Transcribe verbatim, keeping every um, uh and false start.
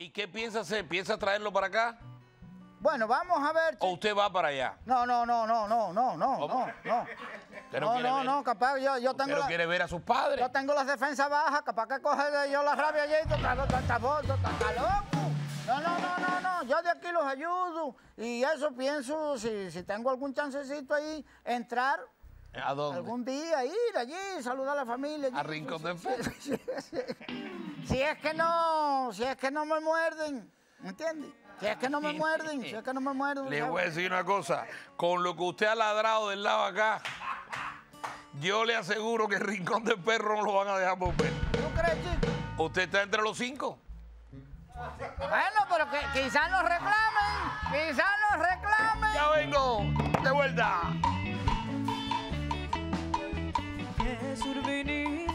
¿Y qué piensa hacer? ¿Piensa traerlo para acá? Bueno, vamos a ver. ¿O usted va para allá? No, no, no, no, no, no, no, no, no. No, no, no, capaz yo, yo tengo. ¿Usted no quiere ver a sus padres? Yo tengo las defensas bajas, capaz que coge yo la rabia allí y está loco. No, no, no, no, no, yo de aquí los ayudo y eso pienso, si, si tengo algún chancecito ahí, entrar. ¿A dónde? Algún día, ir allí, saludar a la familia. Allí. ¿A Rincón de Fe? Sí, sí, sí. Si es que no, si es que no me muerden, ¿me entiendes? Si es que no me muerden, si es que no me muerden. Les voy a decir una cosa, con lo que usted ha ladrado del lado acá, yo le aseguro que el Rincón del Perro no lo van a dejar volver. ¿Tú crees, chico? ¿Usted está entre los cinco? Bueno, pero que, quizás los reclamen, quizás los reclamen. Ya vengo, de vuelta. Jesús, vení.